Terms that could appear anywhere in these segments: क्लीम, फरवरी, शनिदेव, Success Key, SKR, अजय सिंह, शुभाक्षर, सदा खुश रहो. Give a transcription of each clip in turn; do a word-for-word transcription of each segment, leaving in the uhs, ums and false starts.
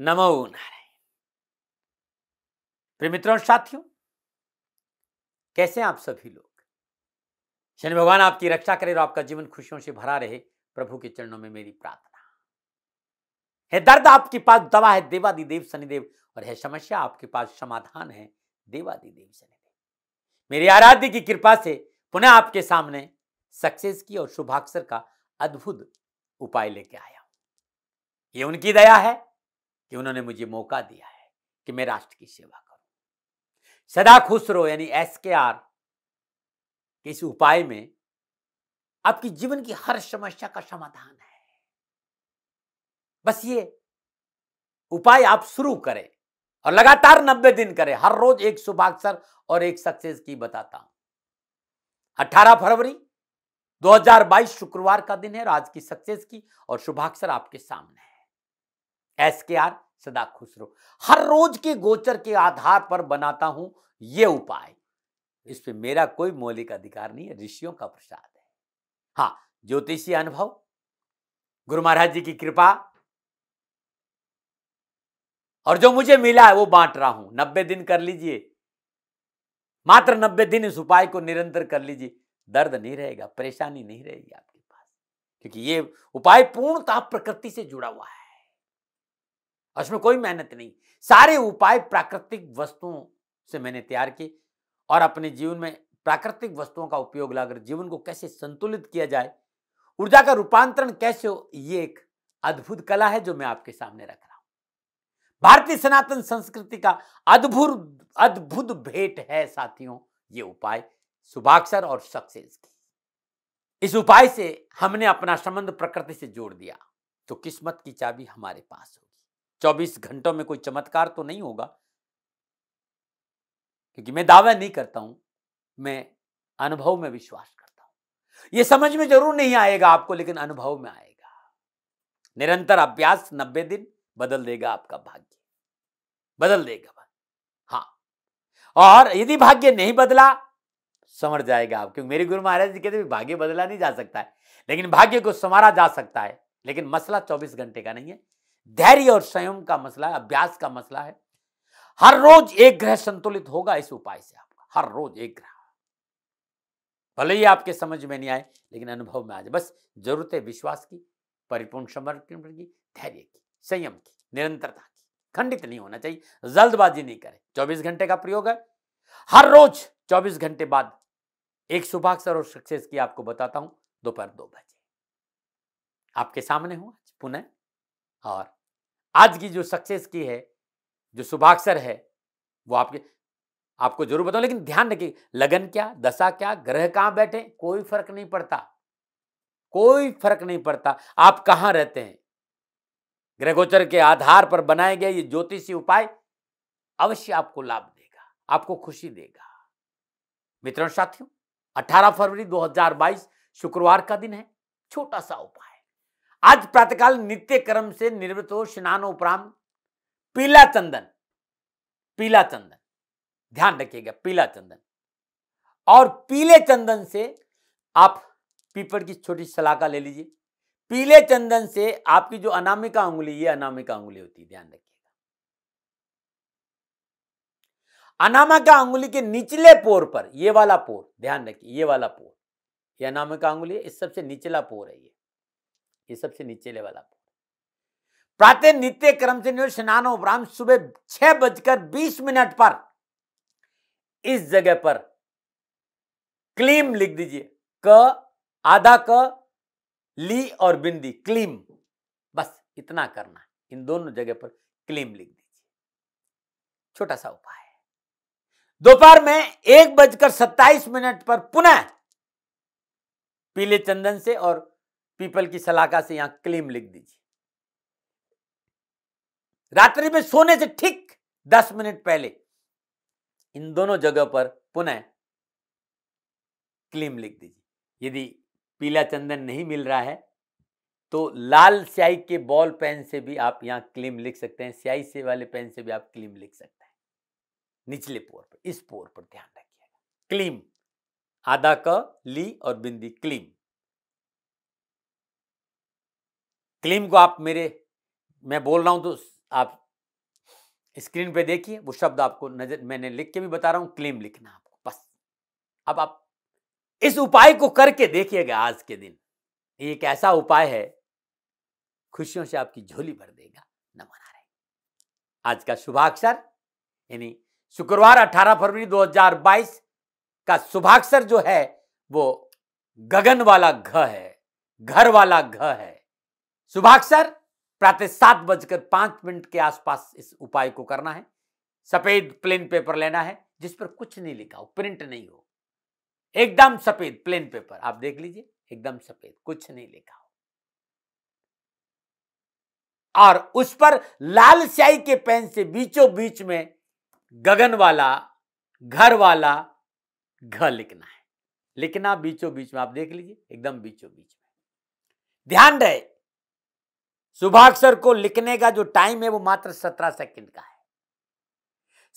नमो नारायण। प्रिय मित्रों और साथियों, कैसे आप सभी लोग? शनि भगवान आपकी रक्षा करे और आपका जीवन खुशियों से भरा रहे, प्रभु के चरणों में मेरी प्रार्थना है। दर्द आपके पास दवा है देवादिदेव शनिदेव, और है समस्या आपके पास समाधान है देवादिदेव शनिदेव। मेरी आराध्य की कृपा से पुनः आपके सामने सक्सेस की और शुभाक्षर का अद्भुत उपाय लेके आया हूं। ये उनकी दया है कि उन्होंने मुझे मौका दिया है कि मैं राष्ट्र की सेवा करूं। सदा खुश रहो यानी एस के आर के इस उपाय में आपकी जीवन की हर समस्या का समाधान है। बस ये उपाय आप शुरू करें और लगातार नब्बे दिन करें। हर रोज एक शुभाक्षर और एक सक्सेस की बताता हूं। अठारह फरवरी दो हज़ार बाईस शुक्रवार का दिन है और आज की सक्सेस की और शुभाक्षर आपके सामने है। एस के आर सदा खुश रहो। हर रोज के गोचर के आधार पर बनाता हूं ये उपाय। इस पे मेरा कोई मौलिक अधिकार नहीं है, ऋषियों का प्रसाद है। हाँ, ज्योतिषी अनुभव, गुरु महाराज जी की कृपा और जो मुझे मिला है वो बांट रहा हूं। नब्बे दिन कर लीजिए, मात्र नब्बे दिन इस उपाय को निरंतर कर लीजिए। दर्द नहीं रहेगा, परेशानी नहीं रहेगी आपके पास, क्योंकि ये उपाय पूर्णतः प्रकृति से जुड़ा हुआ है। उसमें कोई मेहनत नहीं, सारे उपाय प्राकृतिक वस्तुओं से मैंने तैयार किए और अपने जीवन में प्राकृतिक वस्तुओं का उपयोग लाकर जीवन को कैसे संतुलित किया जाए, ऊर्जा का रूपांतरण कैसे हो, ये एक अद्भुत कला है जो मैं आपके सामने रख रहा हूं। भारतीय सनातन संस्कृति का अद्भुत अद्भुत भेंट है साथियों ये उपाय, शुभाक्षर और सक्सेस की। इस उपाय से हमने अपना संबंध प्रकृति से जोड़ दिया तो किस्मत की चाबी हमारे पास होगी। चौबीस घंटों में कोई चमत्कार तो नहीं होगा, क्योंकि मैं दावा नहीं करता हूं, मैं अनुभव में विश्वास करता हूं। यह समझ में जरूर नहीं आएगा आपको, लेकिन अनुभव में आएगा। निरंतर अभ्यास नब्बे दिन बदल देगा आपका भाग्य, बदल देगा। हाँ, और यदि भाग्य नहीं बदला संवर जाएगा आप, क्योंकि मेरे गुरु महाराज जी कहते हैं भाग्य बदला नहीं जा सकता है, लेकिन भाग्य को संवारा जा सकता है। लेकिन मसला चौबीस घंटे का नहीं है, धैर्य और संयम का मसला है, अभ्यास का मसला है। हर रोज एक ग्रह संतुलित होगा इस उपाय से आपका, हर रोज एक ग्रह। भले ही आपके समझ में नहीं आए लेकिन अनुभव में आ जाए। बस जरूरत है विश्वास की, परिपूर्ण समर्पण की, धैर्य की, संयम की, निरंतरता की। खंडित नहीं होना चाहिए, जल्दबाजी नहीं करें। चौबीस घंटे का प्रयोग है। हर रोज चौबीस घंटे बाद एक शुभाक्षर और सक्सेस की आपको बताता हूं। दोपहर दो बजे आपके सामने हूं आज पुनः। और आज की जो सक्सेस की है, जो शुभाक्षर है, वो आपके आपको जरूर बताऊं, लेकिन ध्यान रखिए लगन क्या, दशा क्या, ग्रह कहां बैठे, कोई फर्क नहीं पड़ता, कोई फर्क नहीं पड़ता। आप कहां रहते हैं, ग्रह गोचर के आधार पर बनाए गए ये ज्योतिषी उपाय अवश्य आपको लाभ देगा, आपको खुशी देगा। मित्रों साथियों, अठारह फरवरी दो हज़ार बाईस शुक्रवार का दिन है। छोटा सा उपाय। आज प्रातःकाल नित्य कर्म से निवृत्त हो स्नान उपरांत पीला चंदन, पीला चंदन ध्यान रखिएगा, पीला चंदन और पीले चंदन से आप पीपल की छोटी सलाका ले लीजिए। पीले चंदन से आपकी जो अनामिका उंगली, ये अनामिका उंगली होती है, ध्यान रखिएगा, अनामिका उंगली के निचले पोर पर, ये वाला पोर ध्यान रखिए, ये वाला पोर, ये अनामिका उंगली है, इस सबसे निचला पोर है ये, ये सबसे निचले वाला पोर। प्रातः नित्य क्रम से स्नान उपरांत सुबह छह बजकर बीस मिनट पर इस जगह पर क्लीम लिख दीजिए, क आधा क ली और बिंदी, क्लीम, बस इतना करना। इन दोनों जगह पर क्लीम लिख दीजिए। छोटा सा उपाय है। दोपहर में एक बजकर सत्ताईस मिनट पर पुनः पीले चंदन से और पीपल की सलाका से यहां क्लीम लिख दीजिए। रात्रि में सोने से ठीक दस मिनट पहले इन दोनों जगह पर पुनः क्लीम लिख दीजिए। यदि पीला चंदन नहीं मिल रहा है तो लाल स्याही के बॉल पेन से भी आप यहां क्लीम लिख सकते हैं, स्याही से वाले पेन से भी आप क्लीम लिख सकते हैं। निचले पोर पर, इस पोर पर ध्यान रखिएगा, क्लीम आधा क ली और बिंदी, क्लीम। क्लीम को आप मेरे, मैं बोल रहा हूं तो आप स्क्रीन पे देखिए, वो शब्द आपको नजर, मैंने लिख के भी बता रहा हूं, क्लेम लिखना आपको बस। अब आप इस उपाय को करके देखिएगा आज के दिन, ये एक ऐसा उपाय है खुशियों से आपकी झोली भर देगा। नमन आ रहे आज का शुभाक्षर यानी शुक्रवार अठारह फरवरी दो हज़ार बाईस का शुभाक्षर जो है वो गगन वाला घ है, घर वाला घ है। शुभाक्षर प्रातः सात बजकर पांच मिनट के आसपास इस उपाय को करना है। सफेद प्लेन पेपर लेना है जिस पर कुछ नहीं लिखा हो, प्रिंट नहीं हो, एकदम सफेद प्लेन पेपर आप देख लीजिए, एकदम सफेद, कुछ नहीं लिखा हो, और उस पर लाल स्याही के पेन से बीचों बीच में गगन वाला घर वाला घ लिखना है। लिखना बीचों बीच में आप देख लीजिए, एकदम बीचों बीच में। ध्यान रहे शुभाक्षर को लिखने का जो टाइम है वो मात्र सत्रह सेकंड का है।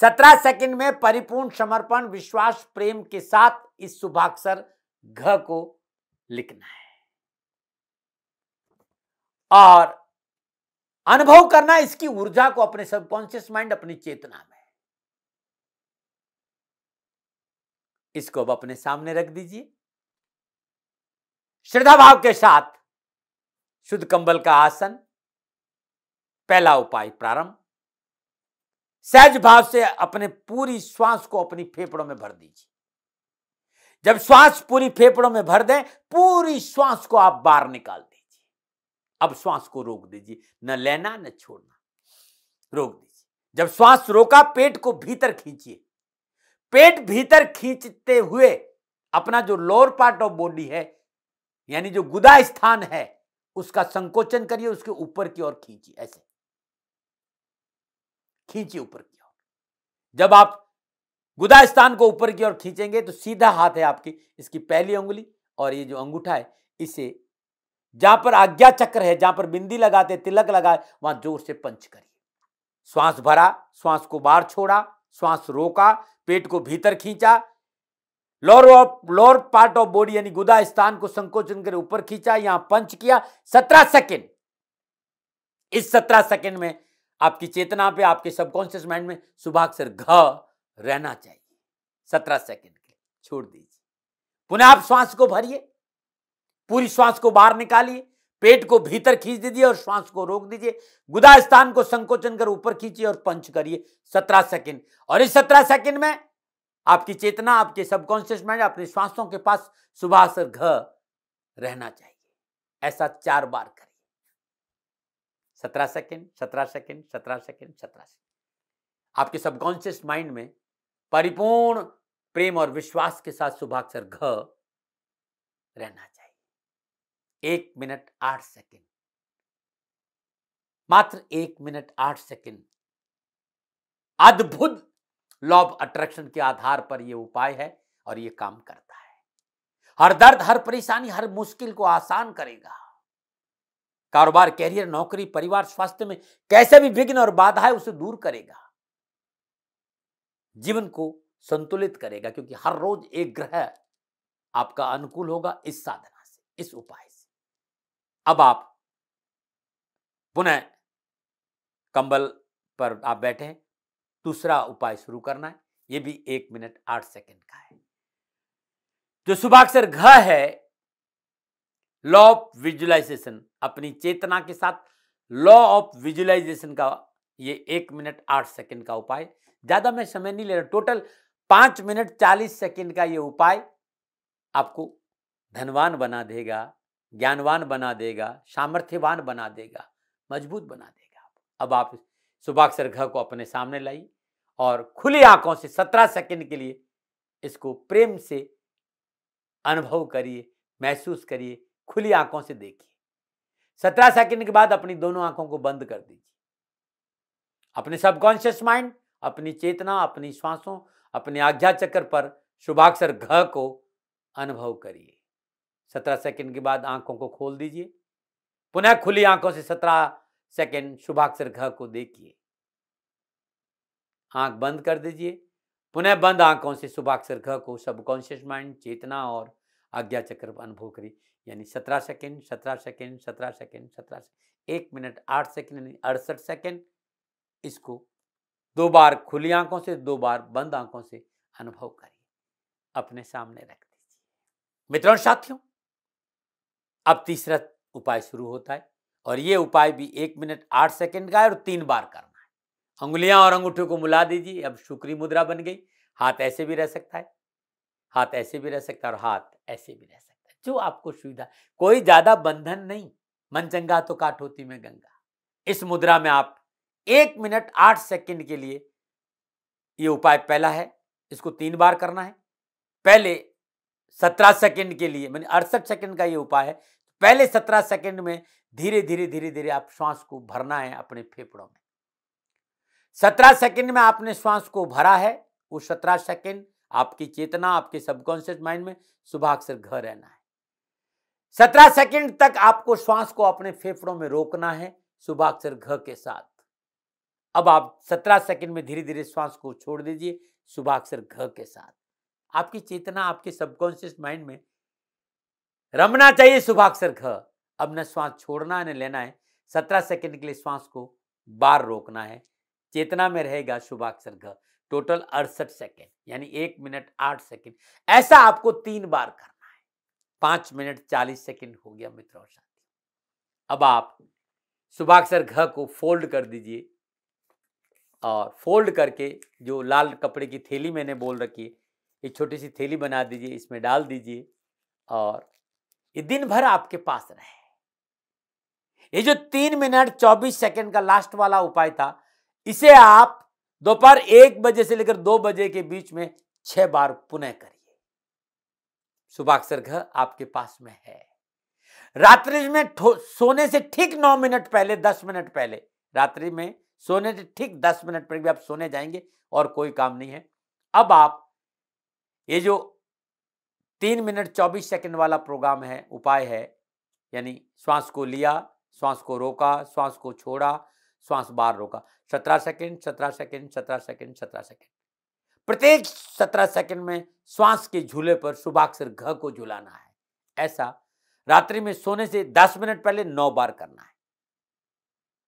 सत्रह सेकंड में परिपूर्ण समर्पण विश्वास प्रेम के साथ इस शुभाक्षर घ को लिखना है और अनुभव करना इसकी ऊर्जा को अपने सबकॉन्शियस माइंड, अपनी चेतना में। इसको अब अपने सामने रख दीजिए, श्रद्धा भाव के साथ शुद्ध कंबल का आसन, पहला उपाय प्रारंभ। सहज भाव से अपने पूरी श्वास को अपनी फेफड़ों में भर दीजिए। जब श्वास पूरी फेफड़ों में भर दें, पूरी श्वास को आप बाहर निकाल दीजिए। अब श्वास को रोक दीजिए, न लेना न छोड़ना, रोक दीजिए। जब श्वास रोका पेट को भीतर खींचिए। पेट भीतर खींचते हुए अपना जो लोअर पार्ट ऑफ बॉडी है यानी जो गुदा स्थान है उसका संकोचन करिए, उसके ऊपर की ओर खींचिए, ऐसे खींचिए ऊपर की ओर। जब आप गुदा स्थान को ऊपर की ओर खींचेंगे तो सीधा हाथ है आपकी, इसकी पहली अंगुली और ये जो अंगूठा है इसे जहां पर आज्ञा चक्र है, जहां पर बिंदी लगाते तिलक लगाए, वहां जोर से पंच करिए। श्वास भरा, श्वास को बाहर छोड़ा, श्वास रोका, पेट को भीतर खींचा, lower lower part of body यानी गुदा स्थान को संकोचन कर ऊपर खींचा, यहां पंच किया। सत्रह सेकेंड, इस सत्रह सेकेंड में आपकी चेतना पे, आपके सबकॉन्शियस माइंड में शुभाक्षर घ रहना चाहिए। सत्रह सेकेंड के लिए छोड़ दीजिए। पुनः आप श्वास को भरिए, पूरी श्वास को बाहर निकालिए, पेट को भीतर खींच दीजिए और श्वास को रोक दीजिए। गुदा स्थान को संकोचन कर ऊपर खींचिए और पंच करिए सत्रह सेकेंड। और इस सत्रह सेकेंड में आपकी चेतना, आपके सबकॉन्शियस माइंड अपने श्वासों के पास सुभाषर घ रहना चाहिए। ऐसा चार बार करिए। सत्रह सेकेंड, सत्रह सेकेंड, सत्रह सेकेंड, सत्रह सेकेंड। आपके सबकॉन्शियस माइंड में परिपूर्ण प्रेम और विश्वास के साथ सुभाषर घ रहना चाहिए। एक मिनट आठ सेकेंड, मात्र एक मिनट आठ सेकेंड। अद्भुत लॉ ऑफ अट्रैक्शन के आधार पर यह उपाय है और यह काम करता है। हर दर्द, हर परेशानी, हर मुश्किल को आसान करेगा। कारोबार, कैरियर, नौकरी, परिवार, स्वास्थ्य में कैसे भी विघ्न और बाधाएं उसे दूर करेगा। जीवन को संतुलित करेगा क्योंकि हर रोज एक ग्रह आपका अनुकूल होगा। इस साधना से, इस उपाय से अब आप पुनः कंबल पर आप बैठे हैं। दूसरा उपाय शुरू करना है, यह भी एक मिनट आठ सेकंड का है। जो शुभाक्षर घ है, लॉ ऑफ विजुअलाइजेशन, अपनी चेतना के साथ लॉ ऑफ विजुअलाइजेशन का ये एक मिनट आठ सेकंड का उपाय। ज्यादा मैं समय नहीं ले रहा, टोटल पांच मिनट चालीस सेकंड का ये उपाय आपको धनवान बना देगा, ज्ञानवान बना देगा, सामर्थ्यवान बना देगा, मजबूत बना देगा। अब आप शुभाक्षर घ को अपने सामने लाइए और खुली आंखों से सत्रह सेकंड के लिए इसको प्रेम से अनुभव करिए, महसूस करिए, खुली आंखों से देखिए। सत्रह सेकंड के बाद अपनी दोनों आंखों को बंद कर दीजिए। अपने सबकॉन्शियस माइंड, अपनी चेतना, अपनी श्वासों, अपने आज्ञा चक्र पर शुभाक्षर घ को अनुभव करिए। सत्रह सेकंड के बाद आंखों को खोल दीजिए। पुनः खुली आंखों से सत्रह सेकंड शुभाक्षर घ को देखिए। आंख बंद कर दीजिए। पुनः बंद आंखों से शुभाक्षर घ को सबकॉन्शियस माइंड, चेतना और आज्ञा चक्र अनुभव करिए। यानी सत्रह सेकंड, सत्रह सेकंड, सत्रह सेकंड, सत्रह सेकंड, एक मिनट आठ सेकंड यानी अड़सठ सेकंड इसको दो बार खुली आंखों से, दो बार बंद आंखों से अनुभव करिए, अपने सामने रख दीजिए। मित्रों और साथियों, अब तीसरा उपाय शुरू होता है और ये उपाय भी एक मिनट आठ सेकंड का है और तीन बार करना है। उंगलियां और अंगूठे को मिला दीजिए। अब शुक्री मुद्रा बन गई। हाथ ऐसे भी रह सकता है, हाथ ऐसे भी रह सकता है और हाथ ऐसे भी रह सकता है, जो आपको सुविधा। कोई ज्यादा बंधन नहीं। मन चंगा तो काट होती में गंगा। इस मुद्रा में आप एक मिनट आठ सेकंड के लिए, ये उपाय पहला है, इसको तीन बार करना है। पहले सत्रह सेकंड के लिए, मैंने अड़सठ सेकंड का ये उपाय है। पहले सत्रह सेकंड में धीरे धीरे धीरे धीरे आप श्वास को भरना है अपने फेफड़ों में। सत्रह सेकंड में आपने श्वास को भरा है, वो सत्रह सेकंड आपकी चेतना, आपके सबकॉन्शियस माइंड में सुभाक्षर घर रहना है। सत्रह सेकंड तक आपको श्वास को अपने फेफड़ों में रोकना है सुभाक्षर घ के साथ। अब आप सत्रह सेकंड में धीरे धीरे श्वास को छोड़ दीजिए सुभाक्षर घ के साथ। आपकी चेतना, आपके सबकॉन्शियस माइंड में रमना चाहिए सुभाक्षर घ। अब न श्वास छोड़ना है न लेना है। सत्रह सेकंड के लिए श्वास को बार रोकना है, चेतना में रहेगा सुभाक्षर घ। टोटल अड़सठ सेकेंड यानी एक मिनट आठ सेकेंड। ऐसा आपको तीन बार करना है। पांच मिनट चालीस सेकेंड हो गया मित्रों और साथियों। अब आप सुभाक्षर घ को फोल्ड कर दीजिए और फोल्ड करके जो लाल कपड़े की थैली मैंने बोल रखी है, एक छोटी सी थैली बना दीजिए, इसमें डाल दीजिए और ये दिन भर आपके पास रहे। ये जो तीन मिनट चौबीस सेकेंड का लास्ट वाला उपाय था, इसे आप दोपहर एक बजे से लेकर दो बजे के बीच में छह बार पुनः करिए। सुभाक्षर घ आपके पास में है। रात्रि में सोने से ठीक नौ मिनट पहले, दस मिनट पहले, रात्रि में सोने से ठीक दस मिनट पहले भी आप सोने जाएंगे और कोई काम नहीं है। अब आप ये जो तीन मिनट चौबीस सेकंड वाला प्रोग्राम है, उपाय है, यानी श्वास को लिया, श्वास को रोका, श्वास को छोड़ा, श्वास बार रोका, सत्रह सेकंड, सत्रह सेकंड, सत्रह सेकंड, सत्रह सेकंड। प्रत्येक सत्रह सेकंड में श्वास के झूले पर सुभाक्षर घ को झुलाना है। ऐसा रात्रि में सोने से दस मिनट पहले नौ बार करना है।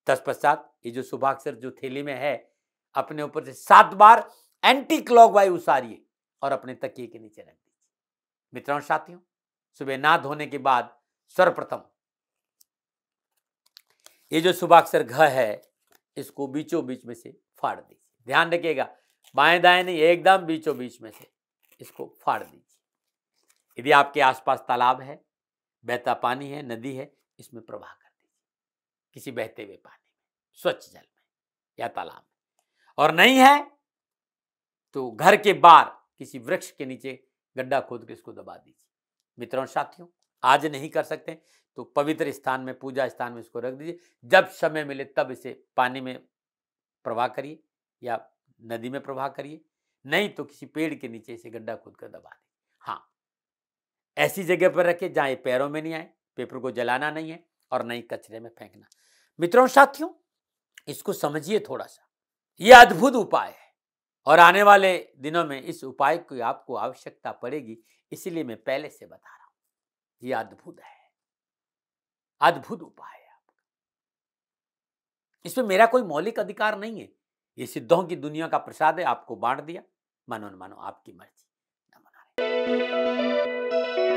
तत्पश्चात ये जो सुभाक्षर जो थैली में है, अपने ऊपर से सात बार एंटी क्लॉकवाइज उसारिए और अपने तकिए के नीचे रख दीजिए। मित्रों और साथियों, सुबह ना धोने के बाद सर्वप्रथम ये जो सुभाक्षर घ है, इसको बीचों बीच में से फाड़ दीजिए। ध्यान रखिएगा, बाएं दाएं नहीं, एकदम बीचों बीच में से इसको फाड़ दीजिए। यदि आपके आसपास तालाब है, बहता पानी है, नदी है, इसमें प्रवाह कर दीजिए, किसी बहते हुए पानी में, स्वच्छ जल में या तालाब में। और नहीं है तो घर के बाहर किसी वृक्ष के नीचे गड्ढा खोद के इसको दबा दीजिए। मित्रों और साथियों, आज नहीं कर सकते तो पवित्र स्थान में, पूजा स्थान में इसको रख दीजिए। जब समय मिले तब इसे पानी में प्रवाह करिए या नदी में प्रवाह करिए, नहीं तो किसी पेड़ के नीचे इसे गड्ढा खोद कर दबा दें। हाँ, ऐसी जगह पर रखें जहाँ ये पैरों में नहीं आए, पेपर को जलाना नहीं है और नहीं कचरे में फेंकना। मित्रों साथियों, इसको समझिए थोड़ा सा, ये अद्भुत उपाय है और आने वाले दिनों में इस उपाय की आपको आवश्यकता पड़ेगी, इसीलिए मैं पहले से बता रहा हूं। ये अद्भुत है, अद्भुत उपाय है आपका। इसमें मेरा कोई मौलिक अधिकार नहीं है, ये सिद्धों की दुनिया का प्रसाद है, आपको बांट दिया, मानो न मानो आपकी मर्जी।